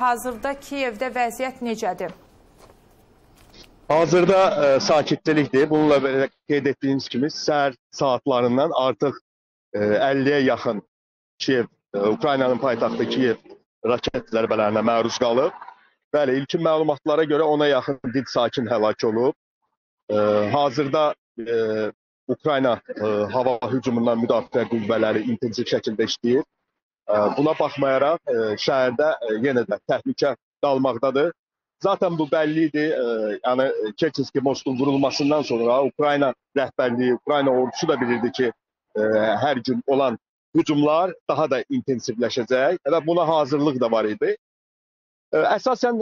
Hazırda Kiyevdə vəziyyət necədir? Hazırda sakitlikdir. Bununla qeyd etdiyimiz kimi səhər saatlarından artıq 50-yə yaxın Kiyev, Ukraynanın paytaxtı Kiyev raket zərbələrinə məruz qalıb. Bəli, ilkin məlumatlara görə ona yaxın dinc sakin həlak olub. Hazırda Ukrayna hava hücumundan müdafiə qüvvələri intensiv şəkildə işləyir. Buna baxmayaraq şəhərdə yenə də təhlükə qalmaqdadır. Zaten bu belli idi. Yani Keçenski Moskluğun vurulmasından sonra Ukrayna rəhbərliyi, Ukrayna ordusu da bilirdi ki her gün olan hücumlar daha da intensivləşəcək. Ve buna hazırlıq da var idi. Əsasən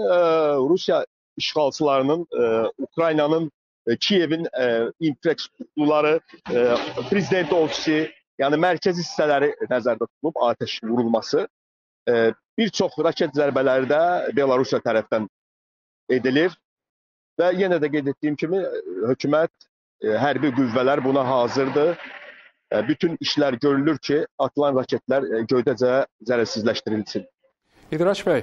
Rusiya işğalçılarının Ukraynanın Kiyevin infrastrukturları, prezident ofisi, yani mərkəzi hissələri nəzərdə tutulub ateş vurulması. Bir çox raket zərbələri də Belarusiya tərəfdən edilir. Və yenə də qeyd etdiyim kimi hökumət, hərbi qüvvələr buna hazırdır. Bütün işlər görülür ki, atılan raketlər göydəcə zərərsizləşdirilsin. İdrak bəy,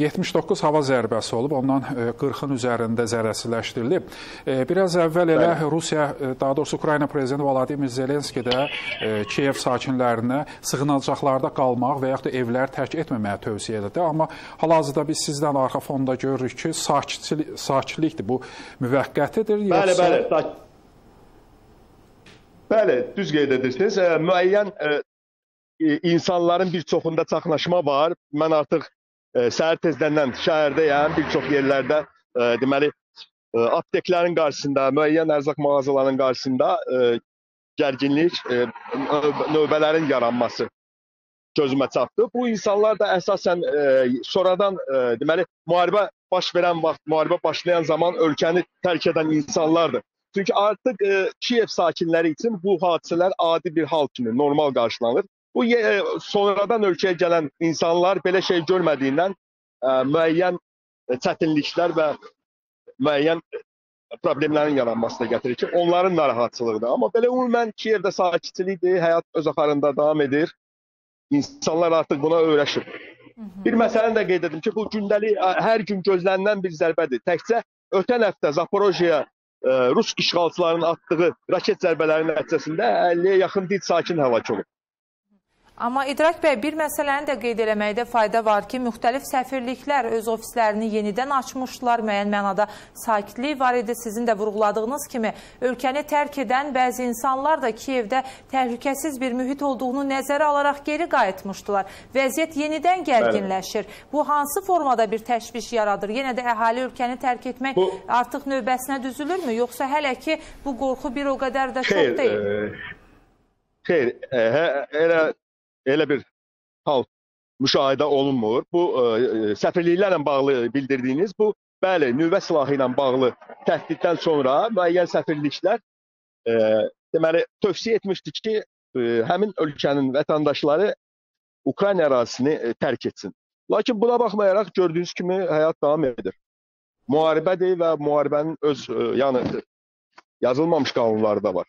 79 hava zərbəsi olub, ondan 40-ın üzərində zərərsizləşdirilib. Biraz əvvəl elə Rusiya, daha doğrusu Ukrayna prezidenti Vladimir Zelenski də Kiyev sakinlərinə sığınacaqlarda qalmaq və yaxud da evləri tərk etməməyə tövsiyə edirdi. Amma hal-hazırda biz sizdən arxa fonda görürük ki, sakitlikdir, bu müvəqqətidir. Bəli, bəli. Bəli, düz qeyd edirsiniz. Müəyyən insanların bir çoxunda çaxnaşma var. Mən artıq səhər tezdəndən şəhərdəyəm. Bir çox yerlərdə deməli apteklərin qarşısında, müəyyən ərzaq mağazalarının qarşısında gərginlik, növbələrin yaranması gözümə çatdı. Bu insanlar da əsasən sonradan deməli müharibə başlayan zaman ölkəni tərk edən insanlardır. Çünki artıq Kiyev sakinləri üçün bu hadisələr adi bir hal kimi normal qarşılanır. Bu sonradan ölkəyə gələn insanlar belə şey görmədiyindən müəyyən çətinliklər və müəyyən problemlərin yaranmasına gətirir ki, onların narahatçılığıdır. Amma belə ümumən Kiyevdə sakitçilikdir, həyat öz axarında davam edir. İnsanlar artıq buna öyrəşib. Bir məsələni də qeyd edim ki, bu gündəlik hər gün gözlənilən bir zərbədir. Təkcə ötən həftə Zaporojiya Rus işğalçılarının attığı raket zərbələrinin nəticəsində 50-yə yaxın dinc sakin həlak olub. Amma İdrak bəy, bir məsələni də qeyd eləməkdə fayda var ki, müxtəlif səfirliklər öz ofislərini yenidən açmışlar, müəyyən mənada sakitlik var idi. Sizin də vurğuladığınız kimi, ölkəni tərk edən bəzi insanlar da Kiyevdə təhlükəsiz bir mühit olduğunu nəzərə alaraq geri qayıtmışdılar. Vəziyyət yenidən gərginləşir. Bu hansı formada bir təşviş yaradır? Yenə də əhali ölkəni tərk etmək artıq növbəsinə düzülürmü? Yoxsa hələ ki, bu qorxu bir o qədər də çox deyil? Xeyr, elə bir hal müşahidə olunmur. Bu səfirliklərlə bağlı bildirdiyiniz bu, bəli, nüvə silahı ilə bağlı təhdiddən sonra müəyyən səfirliklər deməli tövsiyə etmişdi ki, həmin ölkənin vətəndaşları Ukrayna ərazisini tərk etsin. Lakin buna baxmayaraq gördüyünüz kimi həyat davam edir. Müharibədir və müharibənin öz yazılmamış qanunları da var.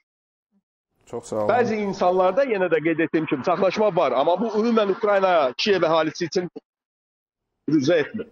Çox sağ olun. Bəzi insanlarda yenə də qeyd etdiyim kimi çaxlaşma var, amma bu ümumən Ukrayna Kiyev əhalisi üçün rüzə etmir.